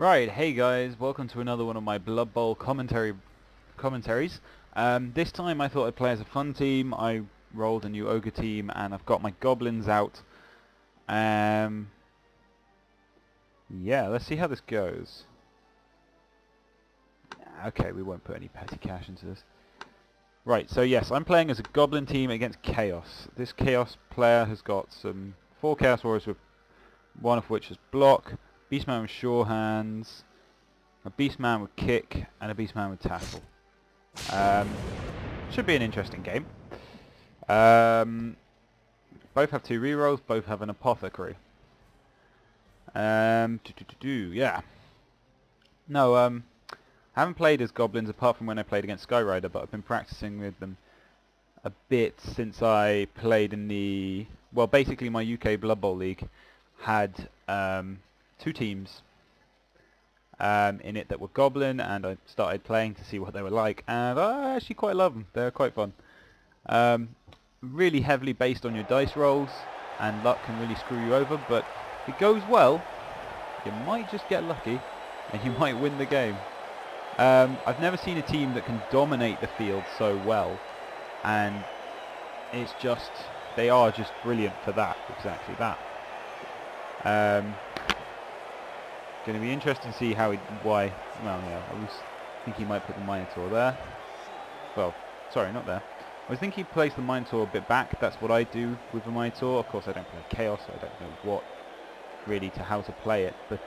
Right, hey guys, welcome to another one of my Blood Bowl commentaries. This time I thought I'd play as a fun team. I rolled a new ogre team and I've got my goblins out. Yeah, let's see how this goes. Okay, we won't put any petty cash into this. Right, so yes, I'm playing as a goblin team against Chaos. This Chaos player has got some 4 Chaos Warriors, with one of which is block, Beastman with sure hands, a Beastman with kick, and a Beastman with tackle. Should be an interesting game. Both have 2 rerolls, both have an apothecary. Yeah. No, I haven't played as goblins apart from when I played against Skyrider, but I've been practicing with them a bit since I played in the... Well, basically my UK Blood Bowl League had... 2 teams in it that were goblin, and I started playing to see what they were like, and I actually quite love them. They're quite fun. Really heavily based on your dice rolls, and luck can really screw you over, but if it goes well you might just get lucky and you might win the game. I've never seen a team that can dominate the field so well, and it's just, they are just brilliant for that, exactly that. Going to be interesting to see how I was thinking he might put the Minotaur there. Well, sorry, not there. I was thinking he placed the Minotaur a bit back. That's what I do with the Minotaur. Of course, I don't play Chaos. So I don't know what really to how to play it. But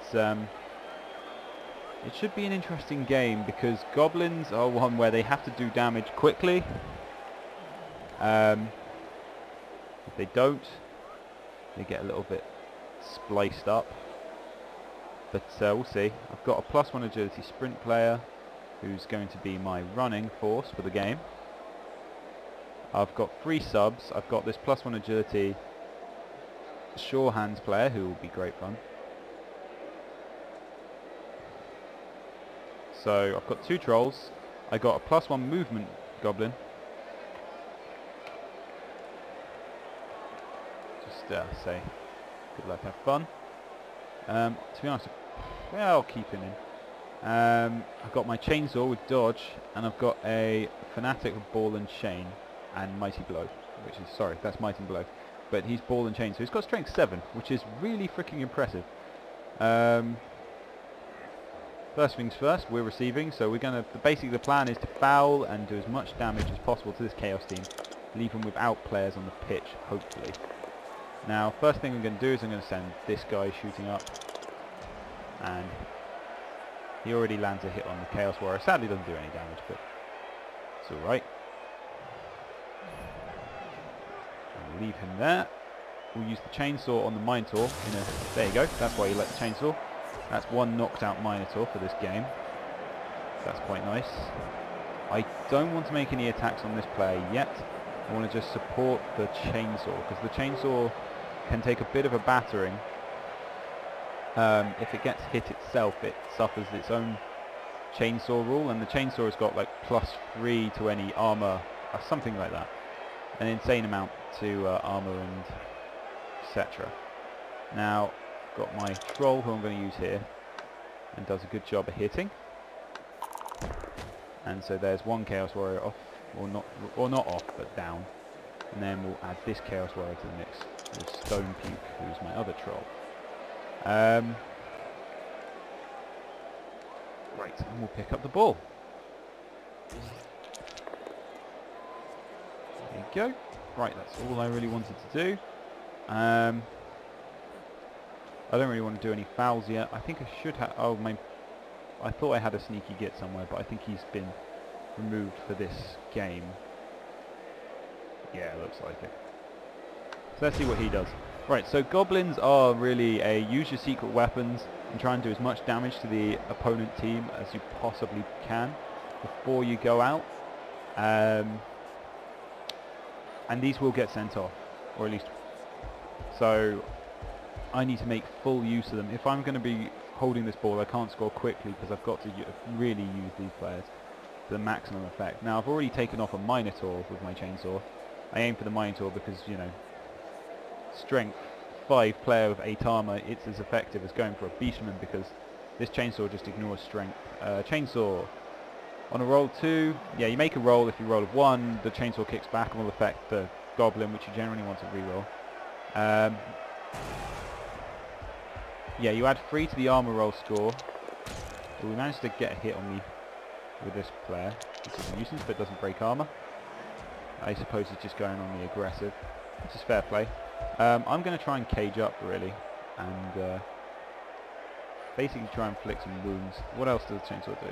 it should be an interesting game, because goblins are one where they have to do damage quickly. If they don't, they get a little bit spliced up. But we'll see. I've got a +1 agility sprint player who's going to be my running force for the game. I've got 3 subs. I've got this +1 agility sure hands player who will be great fun. So I've got 2 trolls. I got a +1 movement goblin. Just say good luck, have fun. To be honest, I'll keep him in. I've got my chainsaw with dodge, and I've got a fanatic with ball and chain and mighty blow, which is, sorry, that's mighty blow, but he's ball and chain, so he's got strength 7, which is really freaking impressive. First things first, we're receiving, so we're gonna, basically the plan is to foul and do as much damage as possible to this Chaos team, leave them without players on the pitch, hopefully. Now, first thing I'm going to do is I'm going to send this guy shooting up, and he already lands a hit on the Chaos Warrior. Sadly doesn't do any damage, but it's alright. We'll leave him there. We'll use the chainsaw on the Minotaur. There you go, that's why you like the chainsaw. That's 1 knocked out Minotaur for this game. That's quite nice. I don't want to make any attacks on this player yet. I want to just support the chainsaw, because the chainsaw can take a bit of a battering. If it gets hit itself, it suffers its own chainsaw rule, and the chainsaw has got like +3 to any armor or something like that, an insane amount to armor and etc. Now I've got my troll who I'm going to use here, and does a good job of hitting, and so there's 1 Chaos Warrior off, or not off, but down, and then we'll add this Chaos Warrior to the mix with Stone Puke, who's my other troll. Right, and we'll pick up the ball. There you go. Right, that's all I really wanted to do. I don't really want to do any fouls yet. I think I should have... Oh, my! I thought I had a sneaky git somewhere, but I think he's been removed for this game. Yeah, looks like it. So let's see what he does. Right, so goblins are really a use your secret weapons and try and do as much damage to the opponent team as you possibly can before you go out. And these will get sent off, or at least, so I need to make full use of them. If I'm going to be holding this ball, I can't score quickly because I've got to really use these players to the maximum effect. Now I've already taken off a Minotaur with my chainsaw. I aim for the Minotaur because, you know, strength 5 player with 8 armor, it's as effective as going for a Beastman, because This chainsaw just ignores strength. Chainsaw. On a roll 2, yeah, you make a roll. If you roll a 1, the chainsaw kicks back and will affect the goblin, which you generally want to reroll. Yeah, you add 3 to the armor roll score. So we managed to get a hit on me with this player. This is a nuisance, but it doesn't break armor. I suppose it's just going on the aggressive, which is fair play. I'm going to try and cage up, really, and basically try and flick some wounds. What else does the chainsaw do?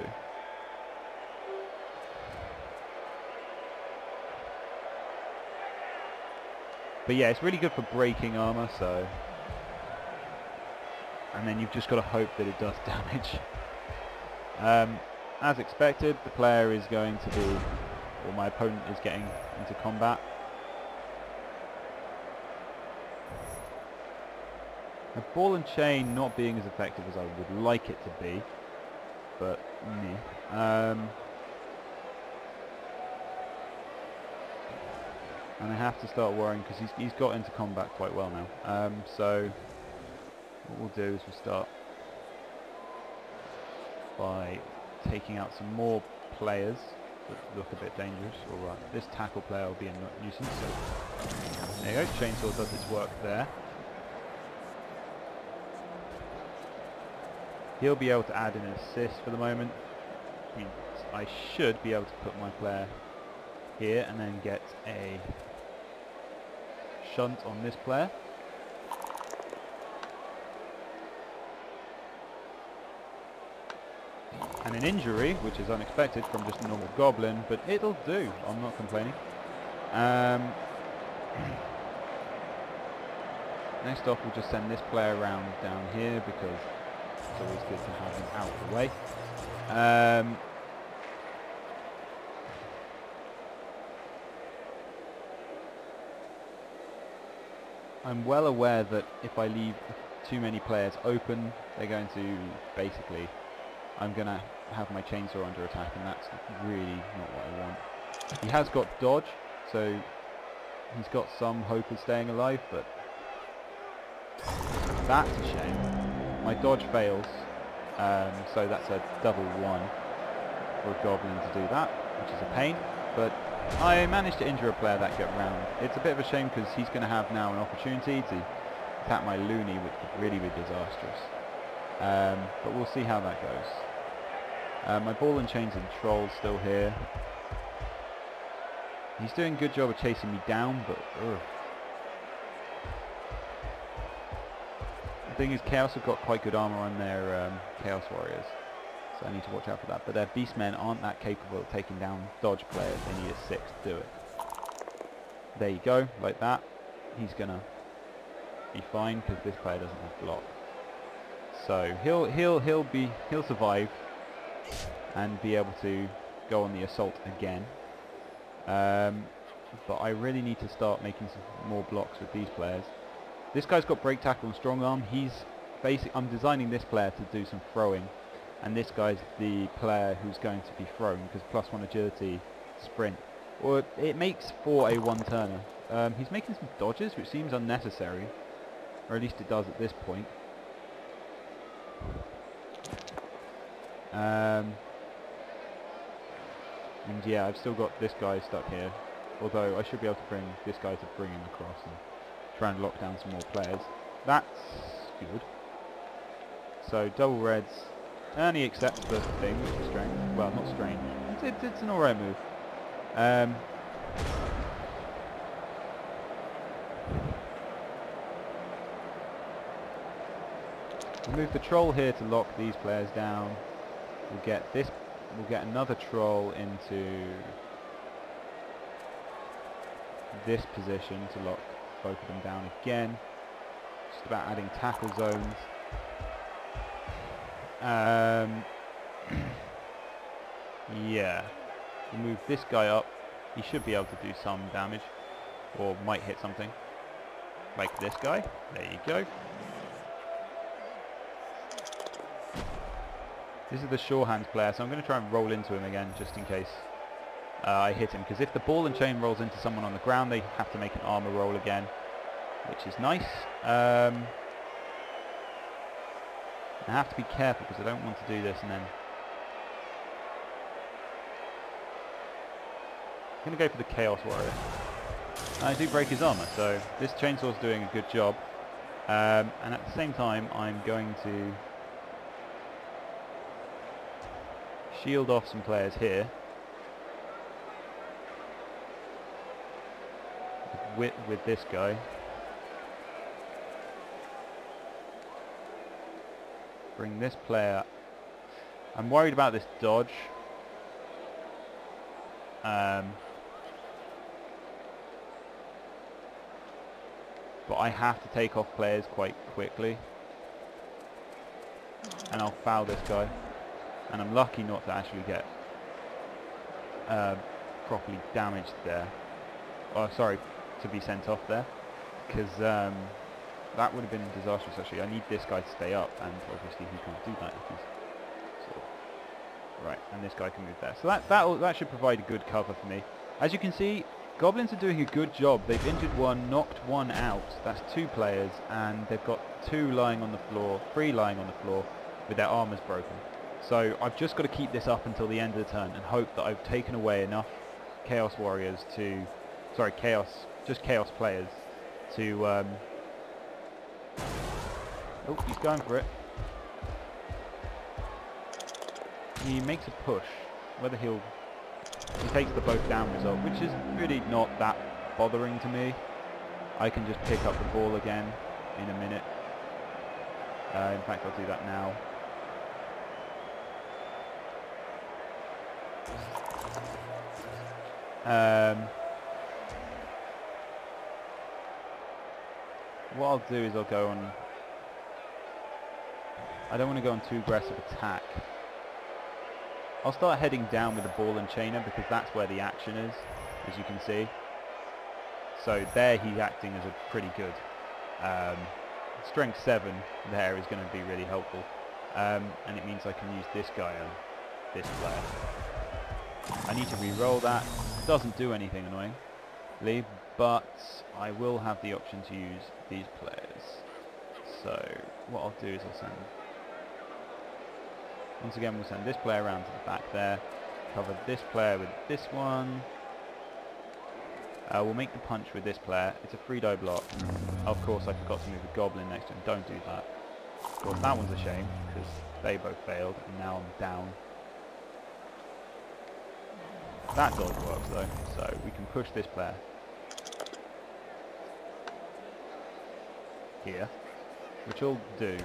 But yeah, it's really good for breaking armor, so... And then you've just got to hope that it does damage. As expected, the player is going to be... Or my opponent is getting into combat. A ball and chain not being as effective as I would like it to be. But, and I have to start worrying because he's got into combat quite well now. So what we'll do is we'll start by taking out some more players that look a bit dangerous. Alright, this tackle player will be a nuisance. So there you go, chainsaw does its work there. He'll be able to add an assist for the moment. I should be able to put my player here and then get a shunt on this player. And an injury, which is unexpected from just a normal goblin, but it'll do, I'm not complaining. Next off, we'll just send this player around down here because it's always good to have him out of the way. I'm well aware that if I leave too many players open, they're going to basically... I'm going to have my chainsaw under attack, and that's really not what I want. He has got dodge, so he's got some hope of staying alive, but that's a shame. My dodge fails, so that's a double 1 for a goblin to do that, which is a pain, but I managed to injure a player that got round. It's a bit of a shame because he's going to have now an opportunity to attack my loony, which could really be disastrous. But we'll see how that goes. My ball and chains and troll's still here. He's doing a good job of chasing me down, but... Ugh. The thing is, Chaos have got quite good armor on their Chaos Warriors. So I need to watch out for that. But their Beastmen aren't that capable of taking down dodge players. They need a 6 to do it. There you go, like that. He's going to be fine because this player doesn't have block. So he'll survive and be able to go on the assault again. But I really need to start making some more blocks with these players. This guy's got break tackle and strong arm. He's basic. I'm designing this player to do some throwing, and this guy's the player who's going to be thrown because +1 agility, sprint, or it makes for a one-turner. He's making some dodges, which seems unnecessary, or at least it does at this point. And yeah, I've still got this guy stuck here, although I should be able to bring this guy to bring him across and try and lock down some more players. That's good. So double reds, and he accepts the thing, which is strange. Well, not strange, it's an alright move. We'll move the troll here to lock these players down. We'll get this. We'll get another troll into this position to lock both of them down again. Just about adding tackle zones. Yeah. We'll move this guy up. He should be able to do some damage, or might hit something. Like this guy. There you go. This is the shorthand player, so I'm going to try and roll into him again, just in case I hit him. Because if the ball and chain rolls into someone on the ground, they have to make an armor roll again, which is nice. I have to be careful because I don't want to do this and then... I'm going to go for the Chaos Warrior. I do break his armour, so this chainsaw's doing a good job. And at the same time, I'm going to shield off some players here. With this guy. Bring this player. I'm worried about this dodge. But I have to take off players quite quickly. And I'll foul this guy. And I'm lucky not to actually get properly damaged there. Oh, sorry, to be sent off there. Because that would have been disastrous, actually. I need this guy to stay up. And obviously he can't do that. Right, and this guy can move there. So that should provide a good cover for me. As you can see, Goblins are doing a good job. They've injured one, knocked one out. That's two players, and they've got two lying on the floor, three lying on the floor, with their armors broken. So I've just got to keep this up until the end of the turn and hope that I've taken away enough Chaos Warriors to... Sorry, Chaos players to... Oh, he's going for it. He makes a push, whether he takes the both down result, which is really not that bothering to me. I can just pick up the ball again in a minute. In fact, I'll do that now. What I'll do is I'll go on... I don't want to go on too aggressive attack. I'll start heading down with the ball and chainer because that's where the action is, as you can see. So there he's acting as a pretty good. Strength 7 there is going to be really helpful. And it means I can use this guy on this player. I need to re-roll that. Doesn't do anything annoyingly, but I will have the option to use these players. So what I'll do is I'll send... Once again, we'll send this player around to the back there, cover this player with this one. We'll make the punch with this player. It's a three-die block. Of course, I forgot to move a goblin next to him. Don't do that. Of course, that one's a shame, because they both failed, and now I'm down. That dodge works, though, so we can push this player. Here. Which will do.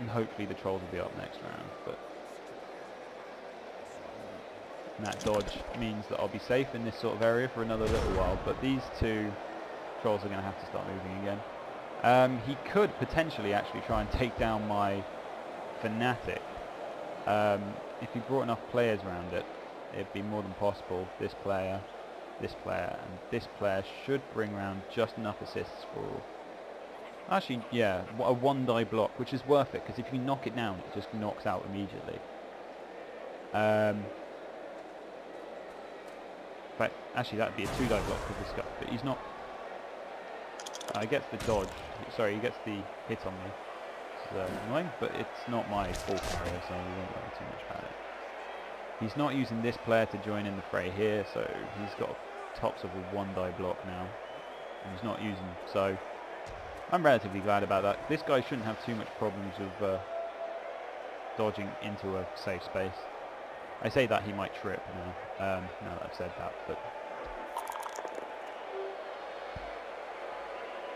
And hopefully the trolls will be up next round, but and that dodge means that I'll be safe in this sort of area for another little while, but these two trolls are going to have to start moving again. He could potentially actually try and take down my Fnatic. If he brought enough players around it, it'd be more than possible. This player, and this player should bring around just enough assists for all. Actually, yeah, a one-die block, which is worth it, because if you knock it down, it just knocks out immediately. But actually, that would be a two-die block for this guy, but he's not... he gets the dodge. Sorry, he gets the hit on me. So annoying, but it's not my fault area, so we won't worry too much about it. He's not using this player to join in the fray here, so he's got tops of a one-die block now. And he's not using... so... I'm relatively glad about that. This guy shouldn't have too much problems with dodging into a safe space. I say that he might trip now, now that I've said that. But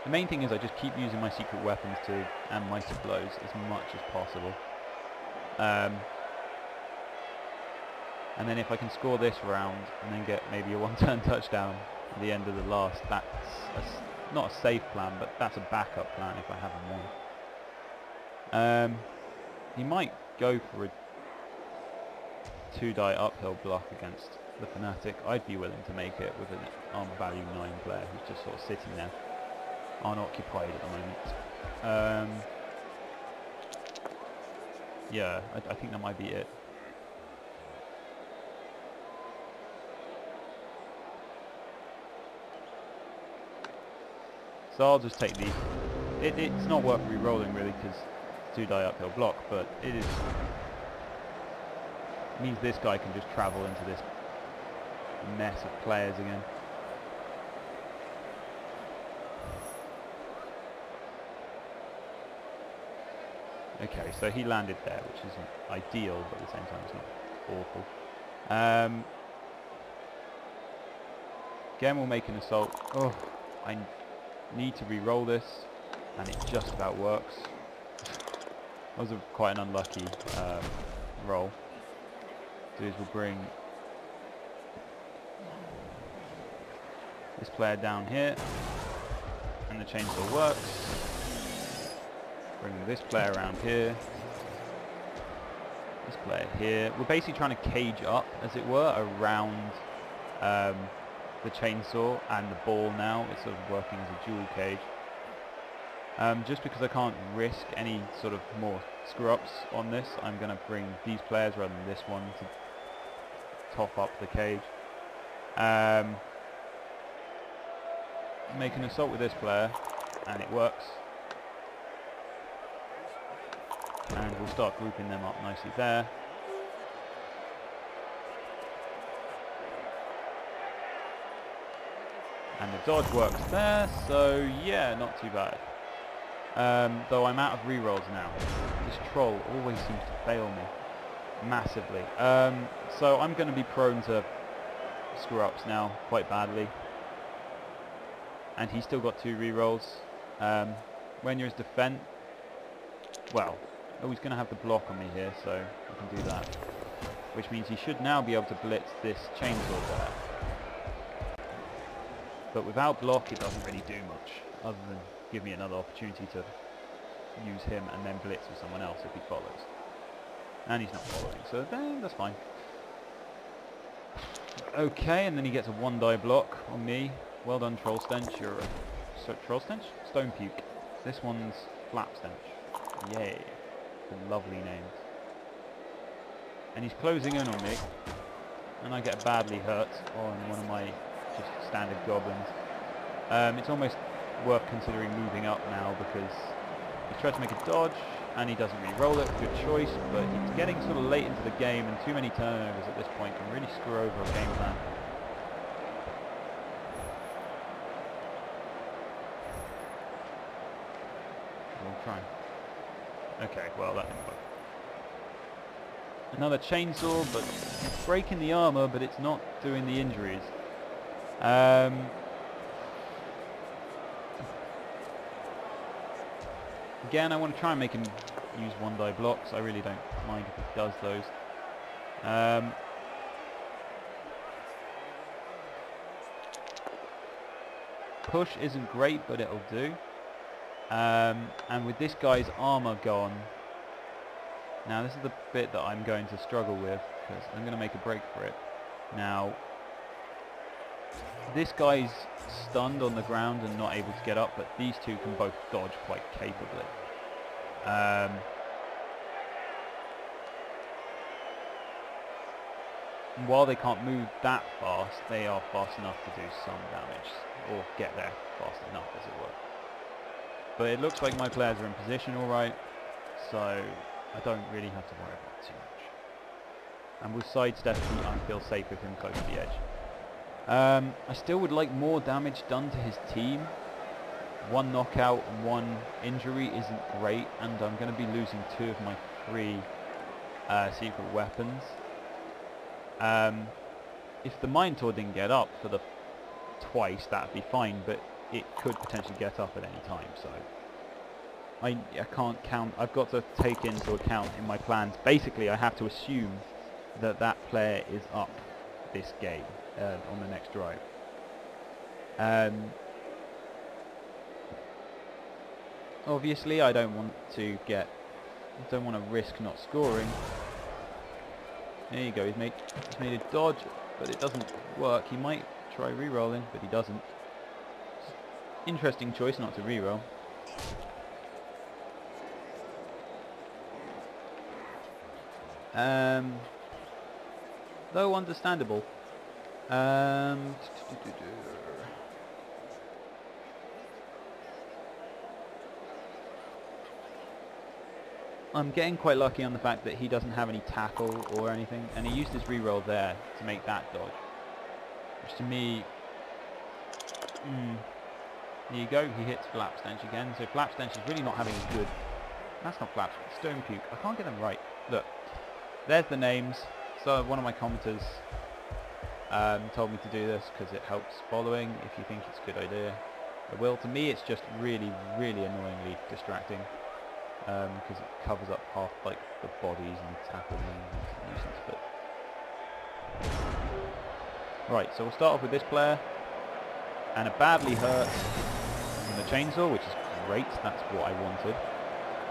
the main thing is I just keep using my secret weapons to, and mighty blows as much as possible. And then if I can score this round and then get maybe a one-turn touchdown at the end of the last, that's a... not a safe plan, but that's a backup plan if I haven't won. He might go for a two-die uphill block against the Fnatic. I'd be willing to make it with an armor value 9 player who's just sort of sitting there, unoccupied at the moment. Yeah, I think that might be it. So I'll just take the... It's not worth re-rolling really, because 2-die uphill block, but it is means this guy can just travel into this mess of players again. Okay, so he landed there, which isn't ideal, but at the same time it's not awful. Again, we'll make an assault. Oh, I need to re-roll this, and it just about works. That was quite an unlucky roll. So we'll bring this player down here, and the chainsaw works. Bring this player around here, this player here. We're basically trying to cage up, as it were, around the chainsaw and the ball now. It's sort of working as a dual cage. Just because I can't risk any sort of more screw-ups on this, I'm going to bring these players rather than this one to top up the cage. Make an assault with this player, and it works. And we'll start grouping them up nicely there. And the dodge works there, so yeah, not too bad. Though I'm out of rerolls now. This troll always seems to fail me massively. So I'm going to be prone to screw-ups now quite badly. And he's still got 2 rerolls. When you're his defense, well, oh, he's going to have the block on me here, so I can do that. Which means he should now be able to blitz this chainsaw there. But without block, it doesn't really do much, other than give me another opportunity to use him and then blitz with someone else if he follows. And he's not following, so then that's fine. Okay, and then he gets a 1-die block on me. Well done, Troll Stench. You're a... So, Troll Stench? Stone Puke. This one's Flap Stench. Yay. Lovely names. And he's closing in on me, and I get badly hurt on one of my just standard goblins. It's almost worth considering moving up now, because he tried to make a dodge and he doesn't re-roll it. Good choice, but he's getting sort of late into the game, and too many turnovers at this point can really screw over a game plan. We'll try. Okay, well that didn't work. Another chainsaw, but it's breaking the armor, but it's not doing the injuries. Again, I want to try and make him use 1-die blocks. I really don't mind if he does those. Push isn't great, but it'll do. And with this guy's armor gone, now this is the bit that I'm going to struggle with, because I'm going to make a break for it. Now, this guy's stunned on the ground and not able to get up, but these two can both dodge quite capably. While they can't move that fast, they are fast enough to do some damage, or get there fast enough, as it were. But it looks like my players are in position alright, so I don't really have to worry about it too much. And we'll sidestep the I feel safe with him close to the edge. I still would like more damage done to his team. 1 knockout and 1 injury isn't great, and I'm going to be losing 2 of my 3 secret weapons. If the Minotaur didn't get up for the twice, that'd be fine, but it could potentially get up at any time, so I can't count. I've got to take into account in my plans. Basically, I have to assume that that player is up this game on the next drive. Obviously, I don't want to risk not scoring. There you go. He's made a dodge, but it doesn't work. He might try re-rolling, but he doesn't. Interesting choice not to reroll. Though understandable. I'm getting quite lucky on the fact that he doesn't have any tackle or anything, and he used his reroll there to make that dodge, which to me, there you go, he hits Flap Stench again, so Flap Stench is really not having a good, that's not Flap, Stone Puke, I can't get them right, look, there's the names, so one of my commenters told me to do this because it helps following, if you think it's a good idea, it will, to me it's just really, really annoyingly distracting, because it covers up half like the bodies and the tackling and nuisance, but right, so we'll start off with this player and a badly hurt from the chainsaw, which is great, that's what I wanted.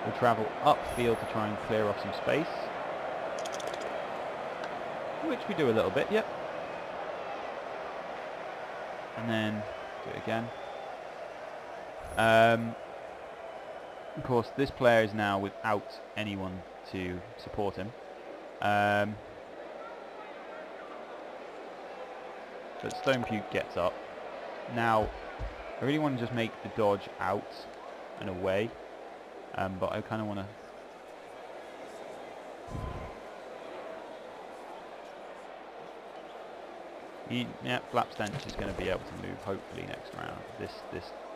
We'll travel upfield to try and clear off some space, which we do a little bit, yep, and then do it again. Of course, this player is now without anyone to support him. But Stonepuke gets up. Now, I really want to just make the dodge out and away. But I kind of want to... Yeah, Flapstench is going to be able to move, hopefully, next round. This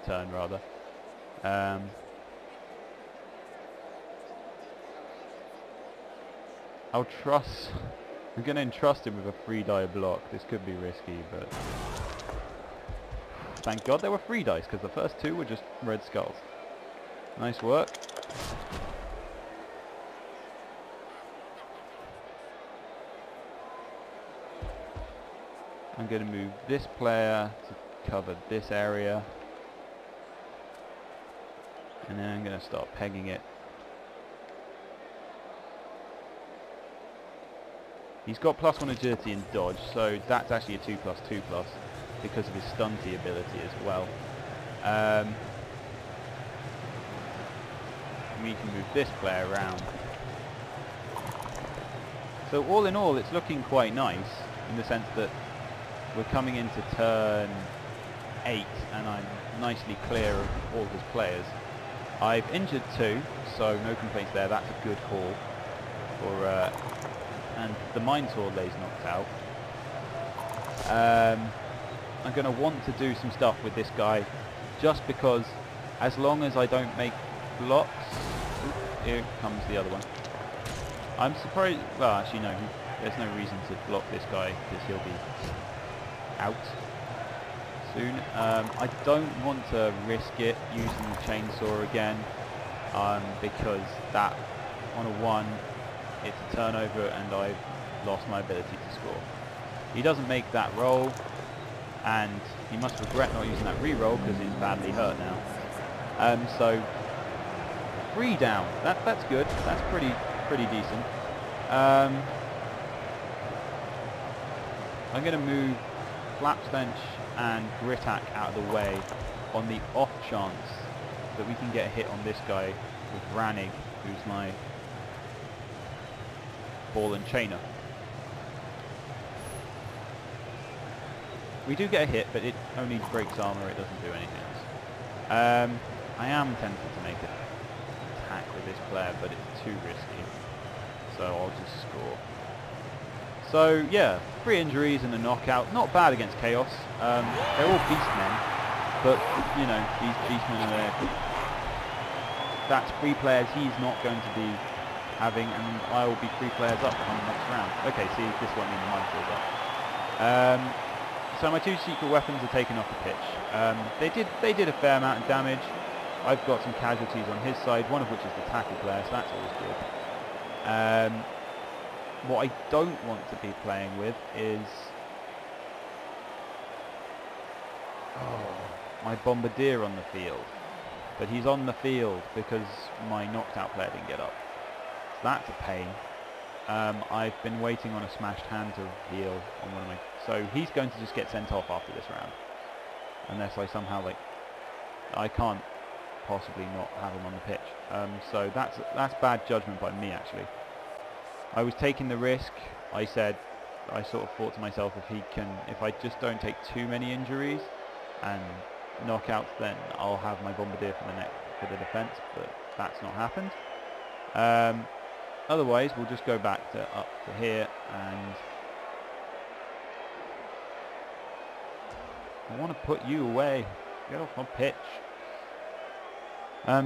turn, rather. I'll trust, I'm going to entrust him with a free die block. This could be risky, but thank God there were free dice, because the first two were just red skulls. Nice work. I'm going to move this player to cover this area. And then I'm going to start pegging it. He's got +1 agility and dodge, so that's actually a 2+2+ because of his stunty ability as well. We can move this player around. So all in all, it's looking quite nice in the sense that we're coming into turn 8 and I'm nicely clear of all his players. I've injured 2, so no complaints there. That's a good haul. And the Minotaur lays knocked out. I'm going to want to do some stuff with this guy, just because as long as I don't make blocks... Oops, here comes the other one. I'm surprised... Well, actually, no. There's no reason to block this guy, because he'll be out soon. I don't want to risk it using the chainsaw again, because that, on a 1... it's a turnover and I've lost my ability to score. He doesn't make that roll and he must regret not using that re-roll because he's badly hurt now. So 3 down, that's good, that's pretty decent. I'm going to move Flapstench and Gritak out of the way on the off chance that we can get a hit on this guy with Ranig, who's my ball and chainer. We do get a hit, but it only breaks armor, it doesn't do anything else. I am tempted to make an attack with this player, but it's too risky, so I'll just score. So yeah, 3 injuries and a knockout, not bad against Chaos. They're all beastmen, but you know, these beastmen are there. That's 3 players he's not going to be having, and I will be 3 players up on the next round. Okay, see, this won't mean the Minotaur's up. So my 2 secret weapons are taken off the pitch. They did a fair amount of damage. I've got some casualties on his side, one of which is the tackle player, so that's always good. What I don't want to be playing with is... my bombardier on the field. But he's on the field because my knocked out player didn't get up. That's a pain. I've been waiting on a smashed hand to heal on one of my... So he's going to just get sent off after this round. Unless I somehow, like... I can't possibly not have him on the pitch. So that's bad judgment by me, actually. I was taking the risk. I said... I sort of thought to myself, if he can... If I just don't take too many injuries and knockouts, then I'll have my bombardier for the defence. But that's not happened. Otherwise we'll just go back to up to here, and I want to put you away. Get off my pitch.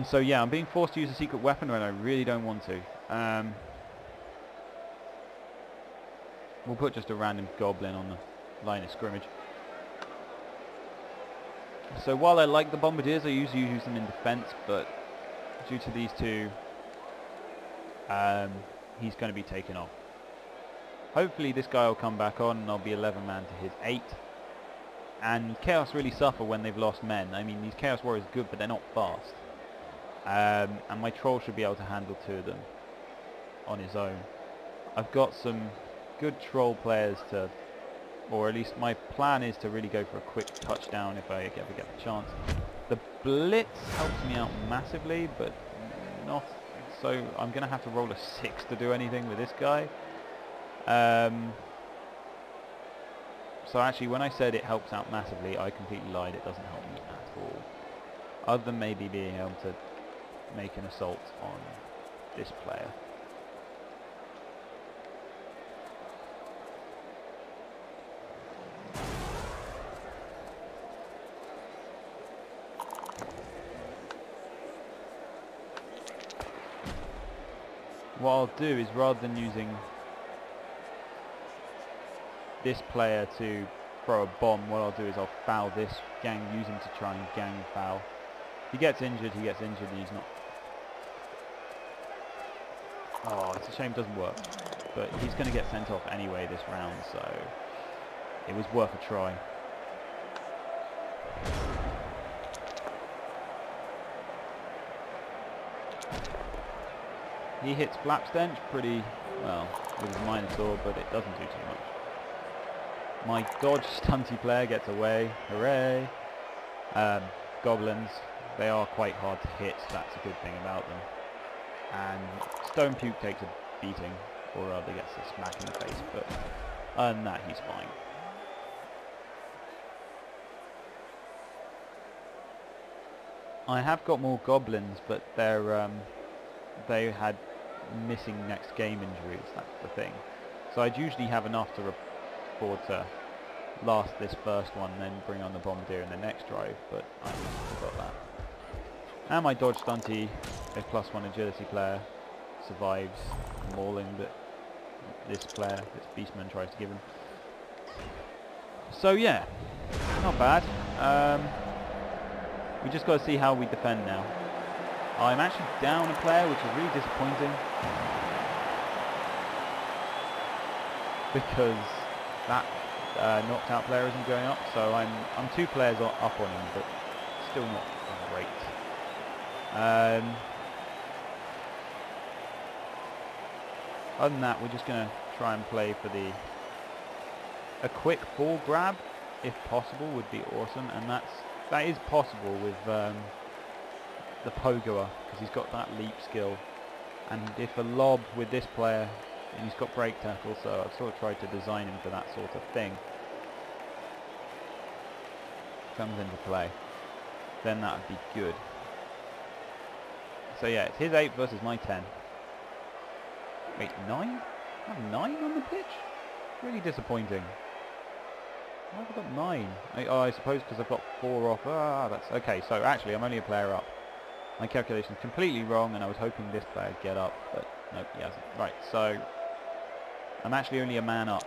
So yeah, I'm being forced to use a secret weapon when I really don't want to. We'll put just a random goblin on the line of scrimmage. So while I like the bombardiers, I usually use them in defense, but due to these two, he's going to be taken off. Hopefully this guy will come back on and I'll be 11 man to his 8. And Chaos really suffer when they've lost men. I mean, these Chaos Warriors are good, but they're not fast. And my troll should be able to handle two of them on his own. I've got some good troll players to, or at least my plan is to really go for a quick touchdown if I ever get the chance. The blitz helps me out massively, but not so. I'm going to have to roll a 6 to do anything with this guy. So actually, when I said it helps out massively, I completely lied. It doesn't help me at all, other than maybe being able to make an assault on this player. What I'll do is, rather than using this player to throw a bomb, what I'll do is I'll foul this gang, use him to try and gang foul. He gets injured, and he's not... Oh, it's a shame it doesn't work. But he's going to get sent off anyway this round, so it was worth a try. He hits Flapstench pretty well with his Minotaur, but it doesn't do too much. My dodge stunty player gets away, hooray! Goblins, they are quite hard to hit, so that's a good thing about them. And Stone Puke takes a beating, or rather gets a smack in the face, but other than that he's fine. I have got more goblins, but they're they had missing next game injuries, that's the thing. So I'd usually have enough to forward to last this first one, then bring on the bombardier in the next drive, but I forgot that. And my dodge stunty, a +1 agility player, survives the mauling that this player, this beastman, tries to give him. So yeah, not bad. We just got to see how we defend now. I'm actually down a player, which is really disappointing, because that knocked out player isn't going up, so I'm 2 players up on him, but still not great. Other than that, we're just going to try and play for a quick ball grab, if possible, would be awesome, and that is possible with the Pogoer, because he's got that leap skill, and if a lob with this player. And he's got break tackle, so I've sort of tried to design him for that sort of thing. Comes into play, then that would be good. So yeah, it's his 8 versus my 10. Wait, 9? I have 9 on the pitch? Really disappointing. Why have I got 9? I suppose because I've got 4 off. Ah, that's okay. So actually, I'm only a player up. My calculation's completely wrong, and I was hoping this player would get up, but nope, he hasn't. Right, so I'm actually only a man up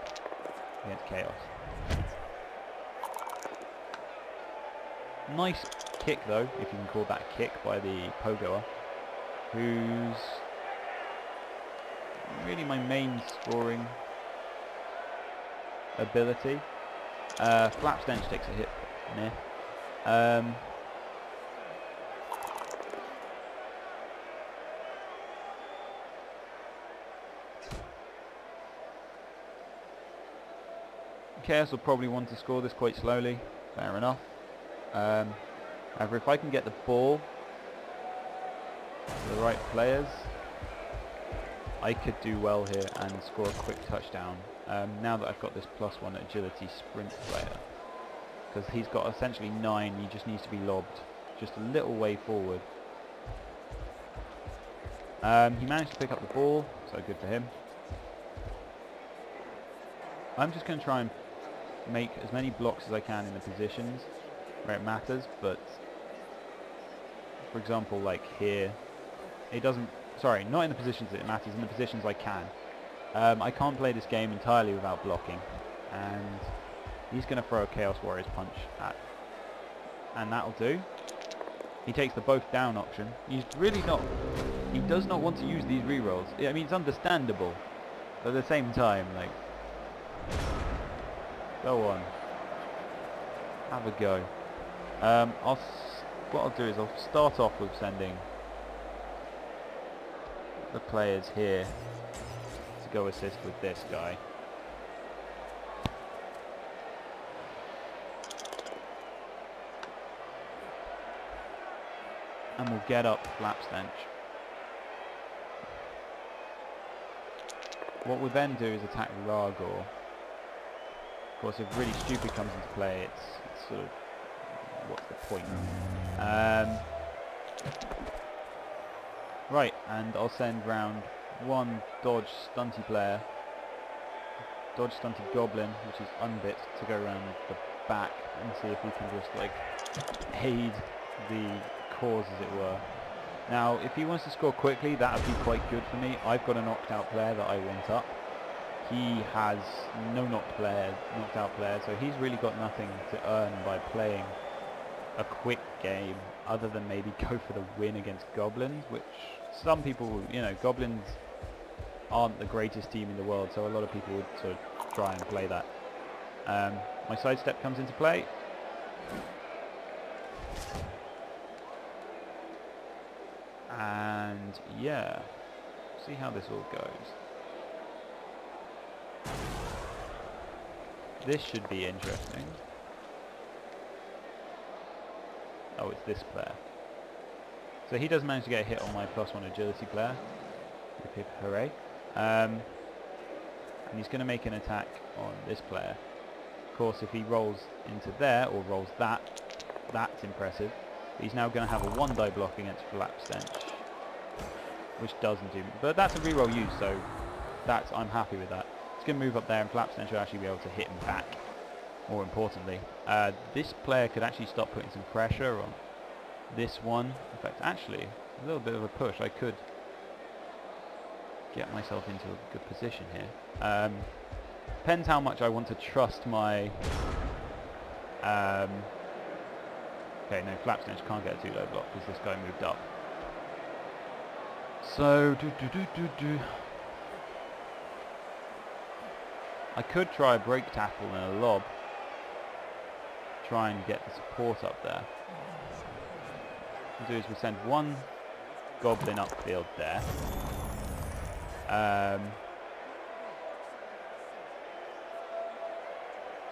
against Chaos. Nice kick though, if you can call that a kick, by the Pogoer, who's really my main scoring ability. Flapstench takes a hit there. Chaos will probably want to score this quite slowly, fair enough. However, if I can get the ball to the right players, I could do well here and score a quick touchdown, now that I've got this +1 agility sprint player, because he's got essentially 9, he just needs to be lobbed just a little way forward. He managed to pick up the ball, so good for him. I'm just going to try and make as many blocks as I can in the positions where it matters, but for example, like here, it doesn't, sorry, not in the positions that it matters, in the positions I can. I can't play this game entirely without blocking, and he's going to throw a Chaos Warriors punch at, and that'll do. He takes the both down option. He's really not, he does not want to use these rerolls. I mean, it's understandable, but at the same time, like, go on, have a go. What I'll do is I'll start off with sending the players here to go assist with this guy. And we'll get up Lap Stench. What we'll then do is attack Ragor. Of course, if really stupid comes into play, it's sort of, what's the point? Right, and I'll send round one dodge stunty player, dodge stunty goblin, which is unbit, to go round the back and see if we can just like aid the cause, as it were. Now, if he wants to score quickly, that would be quite good for me. I've got a knocked out player that I want up. He has no knocked out player, so he's really got nothing to earn by playing a quick game, other than maybe go for the win against goblins, which some people, you know, goblins aren't the greatest team in the world, so a lot of people would sort of try and play that. My sidestep comes into play. And yeah, see how this all goes. This should be interesting. Oh, it's this player. So he does manage to get a hit on my +1 agility player. Hooray. And he's going to make an attack on this player. Of course, if he rolls into there, or rolls that, that's impressive. He's now going to have a 1-die block against Flap Stench, which doesn't do, but that's a reroll use, so that's, I'm happy with that. It's going to move up there, and Flap Stench will actually be able to hit him back. More importantly, this player could actually start putting some pressure on this one. In fact, actually, a little bit of a push. I could get myself into a good position here. Depends how much I want to trust my... okay, no, Flapstench can't get a 2-low block because this guy moved up. So, I could try a break tackle and a lob. Try and get the support up there. What we'll do is we'll send one goblin upfield there.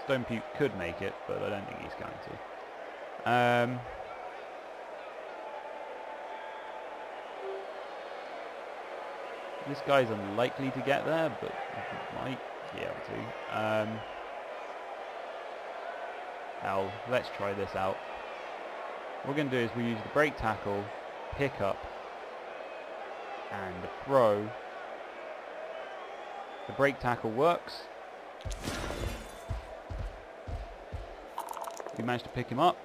Stonepuke could make it, but I don't think he's going to. This guy's unlikely to get there, but he might be able to. Hell, let's try this out. What we're going to do is we use the break tackle, pick up, and the throw. The break tackle works. We managed to pick him up.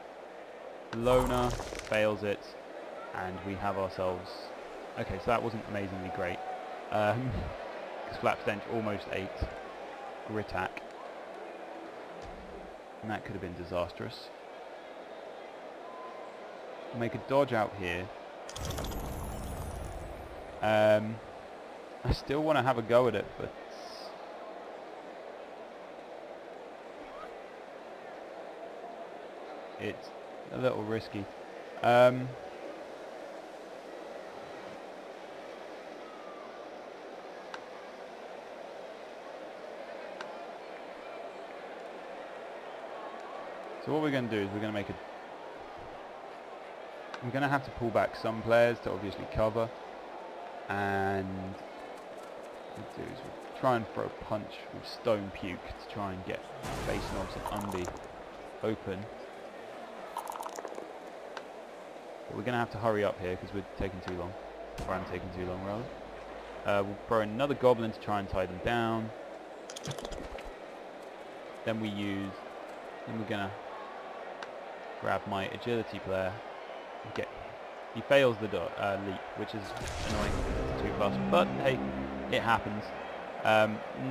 Loner fails it, and we have ourselves... Okay, so that wasn't amazingly great. Because Flapstench almost ate Gritak. And that could have been disastrous. Make a dodge out here. I still want to have a go at it, but... it's a little risky. So what we're going to do is we're going to make a... I'm going to have to pull back some players to obviously cover, and what we'll do is we'll try and throw a punch with Stonepuke to try and get Face Knobs and Undy open. But we're going to have to hurry up here because we're taking too long. Sorry, I'm taking too long, rather. We'll throw another goblin to try and tie them down. Then we use... Then we're going to grab my agility player. Okay. He fails the leap, which is annoying because it's too fast. But, hey, it happens.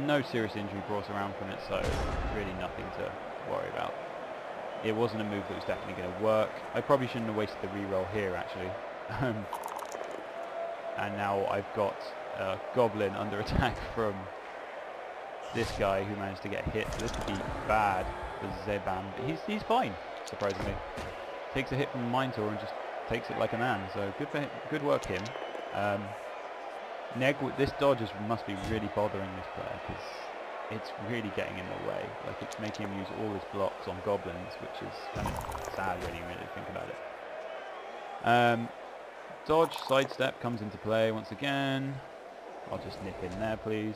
No serious injury brought around from it, so really nothing to worry about. It wasn't a move that was definitely going to work. I probably shouldn't have wasted the reroll here, actually. And now I've got a goblin under attack from this guy who managed to get hit. So this could be bad for Zeban, but he's fine, surprisingly. Takes a hit from Minotaur and just takes it like a man. So good for him, good work him. This dodge must be really bothering this player because it's really getting in the way. Like, it's making him use all his blocks on goblins, which is kind of sad when you really think about it. Dodge, sidestep comes into play once again. I'll just nip in there, please.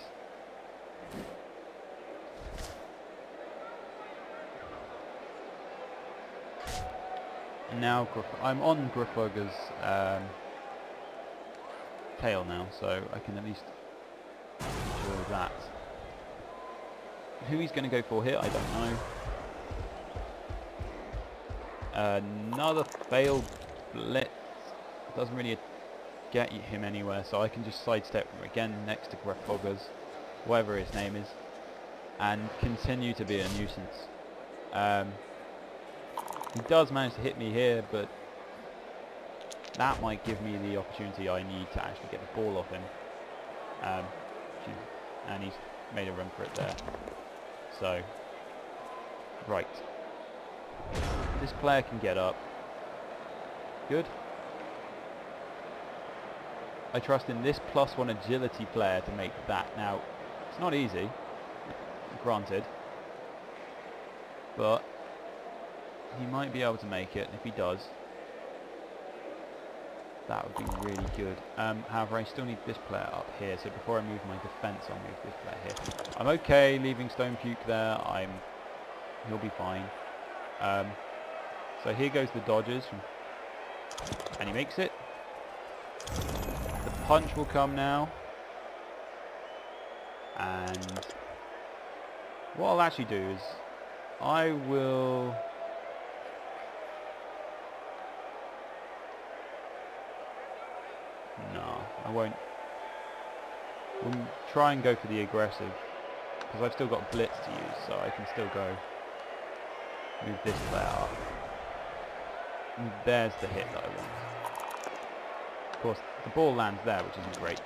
And now I'm on Grufugger's tail now, so I can at least enjoy that. Who he's going to go for here, I don't know. Another failed blitz. Doesn't really get him anywhere, so I can just sidestep again next to Grufugger's, whatever his name is, and continue to be a nuisance. He does manage to hit me here, but that might give me the opportunity I need to actually get the ball off him. And he's made a run for it there. So, right. This player can get up. Good. I trust in this +1 agility player to make that. Now, it's not easy, granted, but he might be able to make it. If he does, that would be really good. However, I still need this player up here, so before I move my defense, I'll move this player here. I'm okay leaving Stone Puke there. He'll be fine. So here goes the dodges, and he makes it. Punch will come now, and what I'll actually do is I will we'll try and go for the aggressive, because I've still got blitz to use, so I can still go move this player up, and there's the hit that I want. Of course, the ball lands there, which isn't great.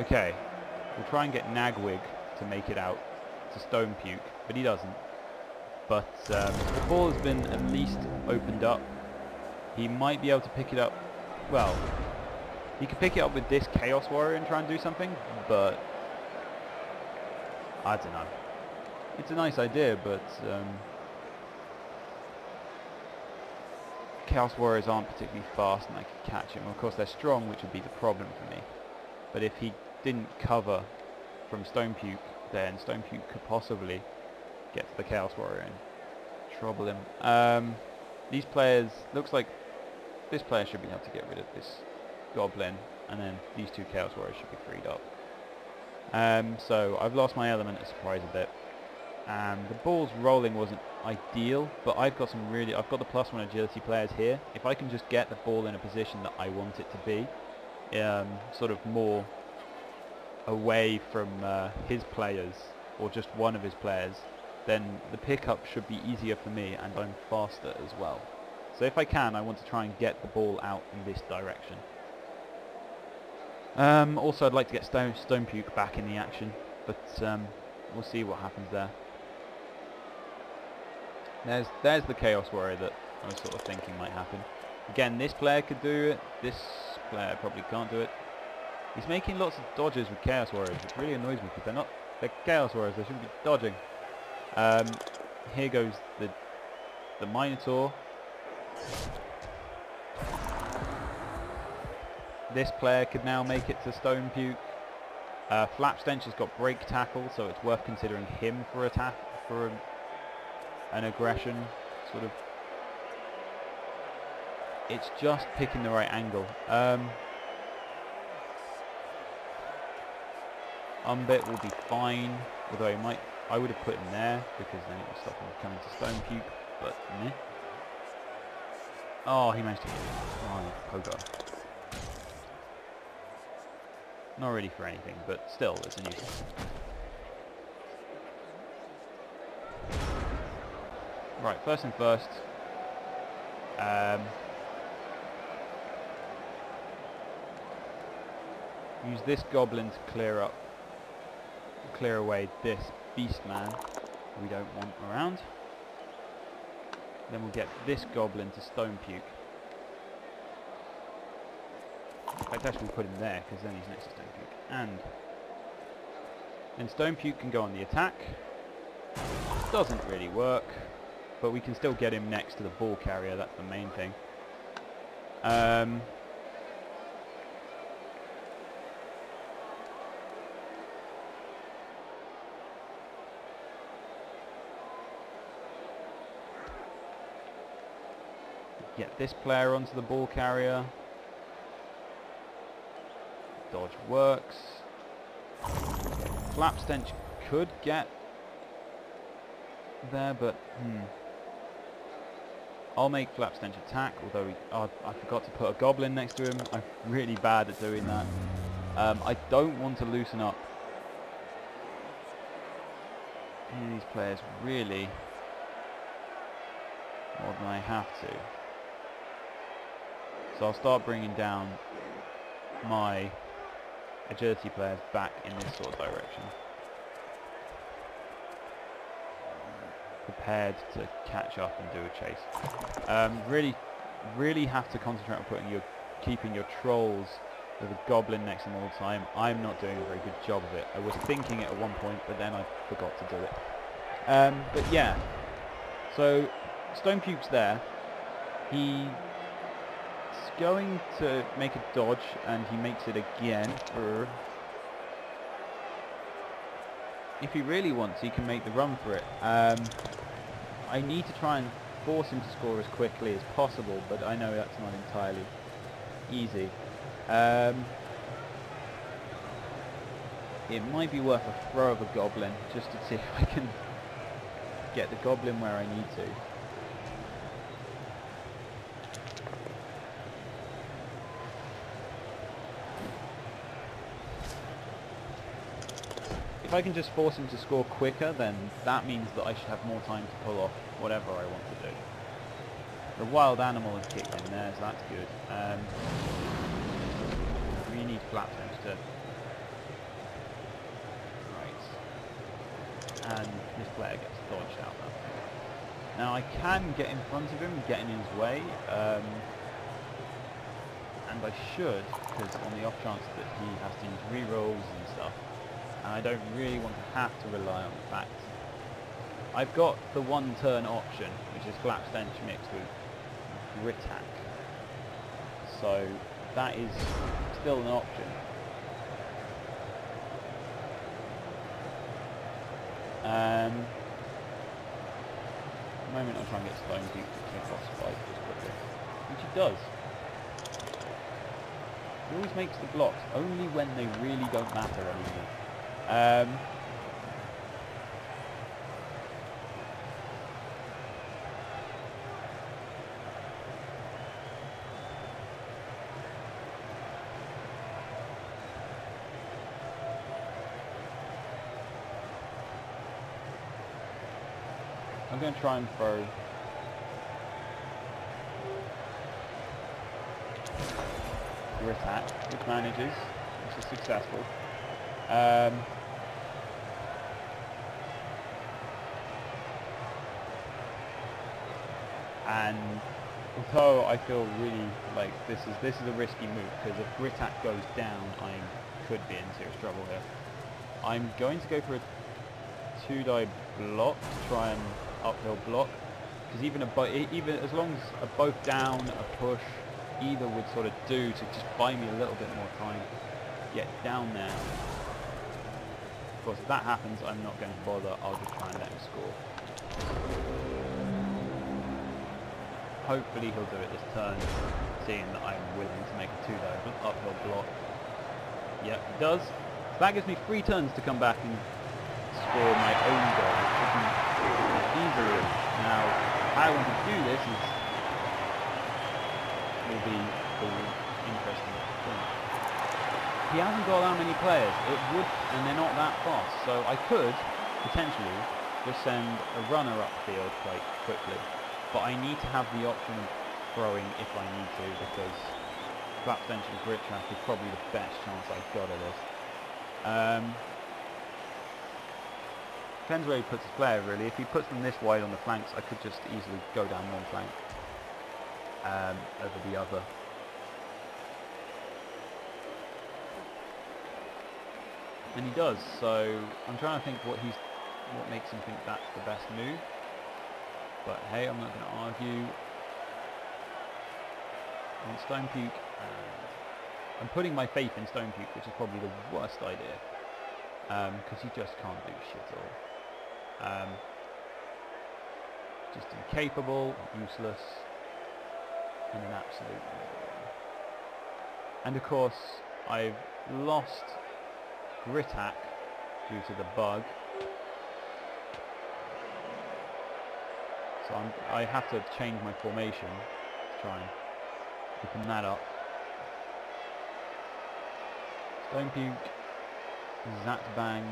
Okay, we'll try and get Nagwig to make it out to Stone Puke, but he doesn't. But the ball has been at least opened up. He might be able to pick it up. Well, he could pick it up with this Chaos Warrior and try and do something, but I don't know. It's a nice idea, but... Chaos Warriors aren't particularly fast and I could catch him. Of course, they're strong, which would be the problem for me. But if he didn't cover from Stone Puke, then Stone Puke could possibly get to the Chaos Warrior and trouble him. These players... Looks like this player should be able to get rid of this Goblin, and then these two Chaos Warriors should be freed up. So I've lost my element of surprise a bit. The ball's rolling wasn't ideal, but I've got some really... I've got the +1 agility players here. If I can just get the ball in a position that I want it to be, sort of more away from his players, or just one of his players, then the pickup should be easier for me, and I'm faster as well. So if I can, I want to try and get the ball out in this direction. Also, I'd like to get Stone Puke back in the action, but we'll see what happens there. There's the Chaos Warrior that I was sort of thinking might happen. Again, this player could do it. This player probably can't do it. He's making lots of dodges with Chaos Warriors, which really annoys me because they're Chaos Warriors. They shouldn't be dodging. Here goes the Minotaur. This player could now make it to Stone Puke. Flapstench has got break tackle, so it's worth considering him for attack for an aggression sort of It's just picking the right angle. Umbit will be fine, although he might, I would have put him there because then it would stop him coming to Stone Puke, but meh. Oh, he managed to get it. Oh, Pogo. Not ready for anything, but still, it's a nuisance. Right, first and first. Use this goblin to clear away this beast man we don't want around. Then we'll get this goblin to Stone Puke. In fact, actually we'll put him there because then he's next to Stone Puke. And Stone Puke can go on the attack. Doesn't really work, but we can still get him next to the ball carrier. That's the main thing. Get this player onto the ball carrier. Dodge works. Flapstench could get there, but I'll make Flapstench attack, although I forgot to put a goblin next to him. I'm really bad at doing that. I don't want to loosen up any of these players really more than I have to. So I'll start bringing down my agility players back in this sort of direction. Prepared to catch up and do a chase. Really have to concentrate on keeping your trolls with a goblin next to them all the time. I'm not doing a very good job of it. I was thinking it at one point, but then I forgot to do it. But yeah, so Stonepuke's there. He's going to make a dodge, and he makes it again. If he really wants, he can make the run for it. I need to try and force him to score as quickly as possible, but I know that's not entirely easy. It might be worth a throw of a goblin, just to see if I can get the goblin where I need to. If I can just force him to score quicker, then that means that I should have more time to pull off whatever I want to do. The wild animal has kicked in there, so that's good. We need Flapstench to... Right. And this player gets dodged out now. Now I can get in front of him, get in his way. And I should, because on the off chance that he has to use rerolls and stuff. And I don't really want to have to rely on the fact. I've got the one-turn option, which is Flapstench mixed with Grittack. So that is still an option. At the moment I'll try and get Stone Duke to kick off Spike just quickly. Which he does. He always makes the blocks, only when they really don't matter anymore. I'm going to try and throw. Your attack, which manages, which is successful. And although I feel really like this is a risky move, because if Grittack goes down, I could be in serious trouble here. I'm going to go for a two-die block to try and uphill block, because even as long as a both down, a push, either would sort of do to just buy me a little bit more time to get down there. Of course, if that happens, I'm not going to bother. I'll just try and let him score. Hopefully he'll do it this turn, seeing that I'm willing to make a 2-0 uphill block. Yep, he does. So that gives me 3 turns to come back and score my own goal, which would be easier. Now, how I want to do this is will be the interesting thing. He hasn't got that many players, and they're not that fast, so I could potentially just send a runner upfield quite quickly. But I need to have the option of throwing if I need to, because flat potential grid track is probably the best chance I've got of this. Depends where he puts his player really. If he puts them this wide on the flanks, I could just easily go down one flank over the other. And he does, so I'm trying to think what makes him think that's the best move. But hey, I'm not going to argue. And Stonepuke, I'm putting my faith in Stonepuke, which is probably the worst idea, because he just can't do shit all. Just incapable, useless, and an absolute murderer. And of course, I've lost Gritak due to the bug. So I have to change my formation to try and open that up. Stonepuke, Zatbang,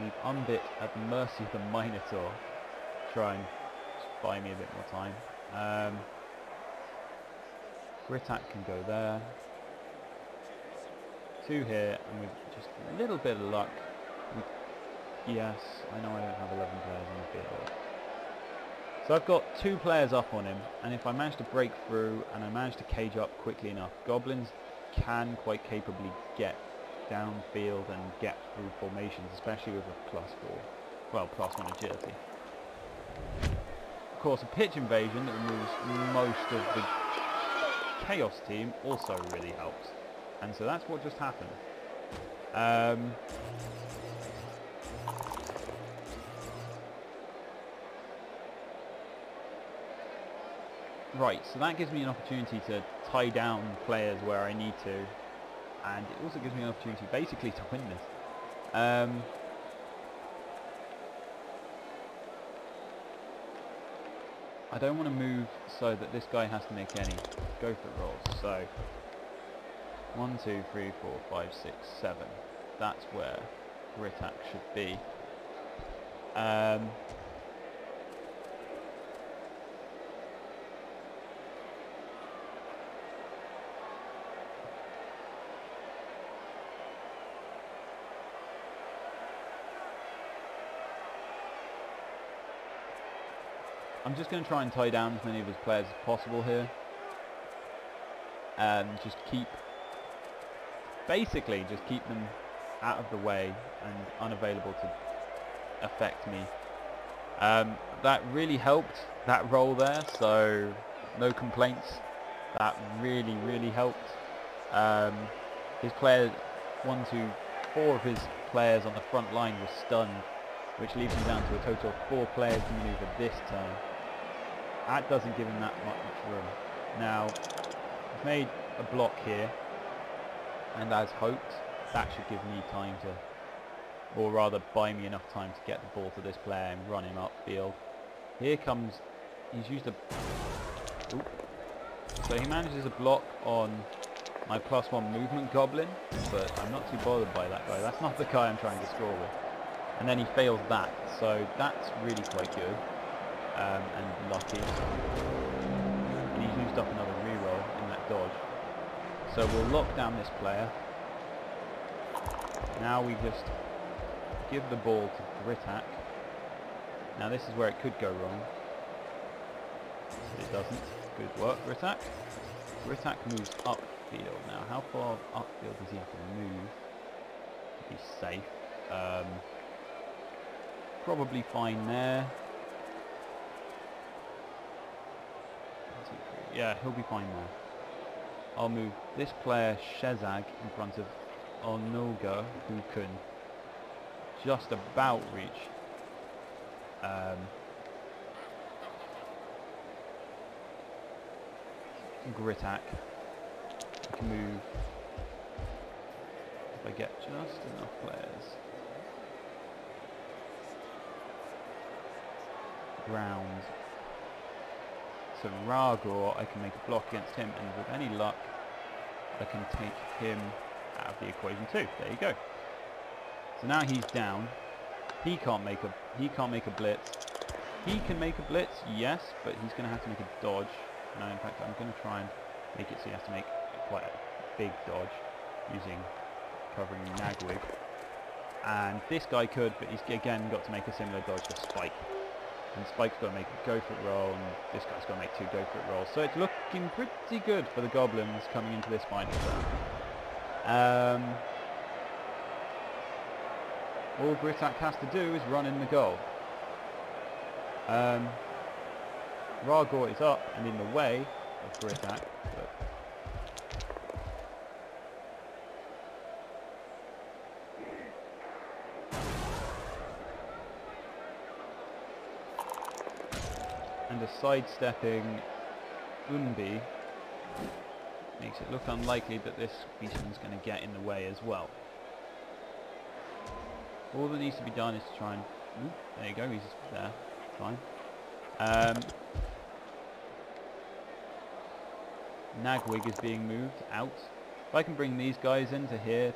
leave Umbit at the mercy of the Minotaur. Try and buy me a bit more time. Gritak can go there. 2 here, and with just a little bit of luck, yes, I know I don't have 11 players on the field. So I've got 2 players up on him, and if I manage to break through and I manage to cage up quickly enough, goblins can quite capably get downfield and get through formations, especially with a +4, well, +1 agility. Of course, a pitch invasion that removes most of the chaos team also really helps, and so that's what just happened. Right, so that gives me an opportunity to tie down players where I need to, and it also gives me an opportunity basically to win this. I don't want to move so that this guy has to make any go for it rolls, so 1, 2, 3, 4, 5, 6, 7, that's where Gritak should be. I'm just going to try and tie down as many of his players as possible here, and just keep them out of the way and unavailable to affect me. That really helped, that roll there, so no complaints. That really, really helped. His players, 4 of his players on the front line were stunned, which leaves him down to a total of 4 players to maneuver this turn. That doesn't give him that much room. Now, I've made a block here, and as hoped, that should give me time to, or rather buy me enough time to get the ball to this player and run him upfield. Here comes, he's used a, oop. So he manages a block on my +1 movement goblin, but I'm not too bothered by that guy. That's not the guy I'm trying to score with. And then he fails that, so that's really quite good, and lucky. And he's used up another reroll in that dodge. So we'll lock down this player. Now we just give the ball to Gritak. Now this is where it could go wrong. But it doesn't. Good work, Gritak. Gritak moves upfield. Now how far upfield does he have to move to be safe? Probably fine there. Yeah, he'll be fine there. I'll move this player, Shezag, in front of Onoga, who can just about reach Gritak. I can move if I get just enough players. Ground. So Ragor, I can make a block against him, and with any luck, I can take him out of the equation too. There you go. So now he's down. He can't make a blitz. He can make a blitz, yes, but he's going to have to make a dodge. No, in fact, I'm going to try and make it so he has to make quite a big dodge using covering Nagwig. And this guy could, but he's again got to make a similar dodge to Spike. And Spike's got to make a go-for-it roll, and this guy's got to make two go-for-it rolls. So it's looking pretty good for the Goblins coming into this final round. All Gritak has to do is run in the goal. Ragor is up and in the way of Gritak. And a sidestepping Umbi makes it look unlikely that this beastman's going to get in the way as well. All that needs to be done is to try and... Ooh, there you go, he's there. Fine. Nagwig is being moved out. If I can bring these guys into here,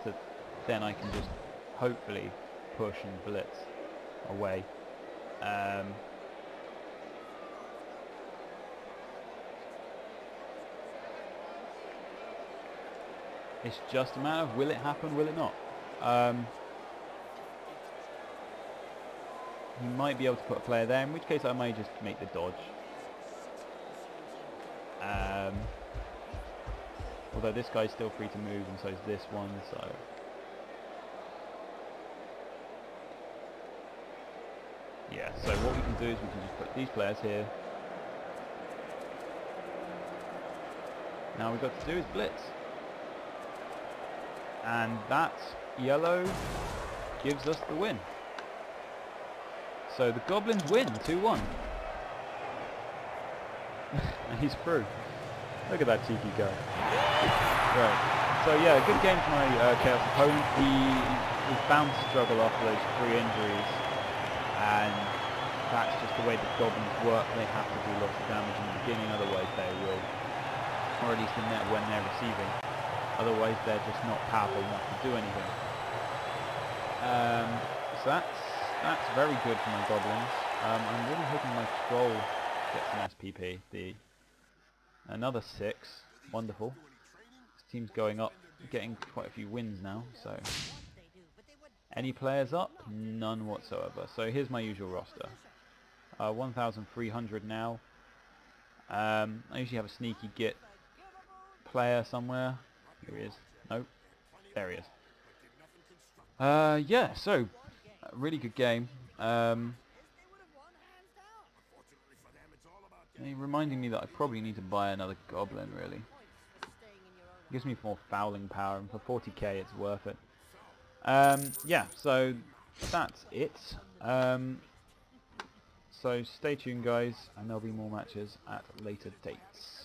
then I can just hopefully push and blitz away. It's just a matter of will it happen, will it not? He might be able to put a player there, in which case I might just make the dodge. Although this guy's still free to move, and so is this one, so... Yeah, so what we can do is we can just put these players here. Now all we've got to do is blitz. And that yellow gives us the win. So the Goblins win 2-1. He's through. Look at that cheeky guy. Right. So yeah, good game for my Chaos opponent. He was bound to struggle after those three injuries, and that's just the way the Goblins work. They have to do lots of damage in the beginning, otherwise they will, or at least in net when they're receiving. Otherwise they're just not powerful enough to do anything. So that's very good for my Goblins. I'm really hoping my Troll gets an SPP. Another 6. Wonderful. This team's going up, getting quite a few wins now. So, any players up? None whatsoever. So here's my usual roster. 1,300 now. I usually have a sneaky git player somewhere. Here he is. Nope. There he is. Yeah. So. Really good game. Reminding me that I probably need to buy another Goblin, really. Gives me more fouling power, and for 40k it's worth it. Yeah, so that's it. So stay tuned, guys, and there'll be more matches at later dates.